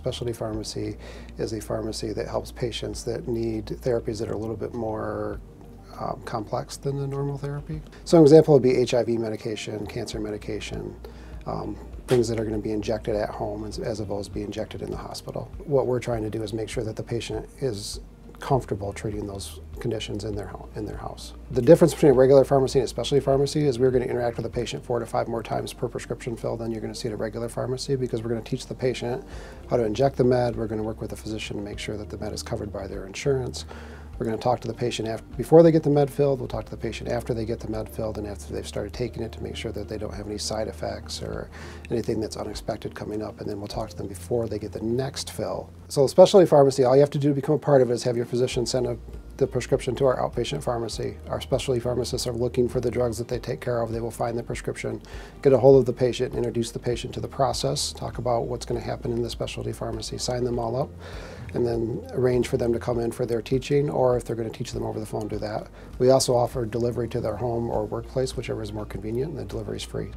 Specialty pharmacy is a pharmacy that helps patients that need therapies that are a little bit more complex than the normal therapy. So an example would be HIV medication, cancer medication, things that are going to be injected at home as opposed to be injected in the hospital. What we're trying to do is make sure that the patient is comfortable treating those conditions in their house. The difference between a regular pharmacy and a specialty pharmacy is we're going to interact with the patient 4 to 5 more times per prescription fill than you're going to see at a regular pharmacy, because we're going to teach the patient how to inject the med, we're going to work with the physician to make sure that the med is covered by their insurance, we're going to talk to the patient before they get the med filled, we'll talk to the patient after they get the med filled and after they've started taking it to make sure that they don't have any side effects or anything that's unexpected coming up, and then we'll talk to them before they get the next fill. So the specialty pharmacy, all you have to do to become a part of it is have your physician send the prescription to our outpatient pharmacy. Our specialty pharmacists are looking for the drugs that they take care of. They will find the prescription, get a hold of the patient, introduce the patient to the process, talk about what's going to happen in the specialty pharmacy, sign them all up, and then arrange for them to come in for their teaching, or if they're going to teach them over the phone, do that. We also offer delivery to their home or workplace, whichever is more convenient, and the delivery is free.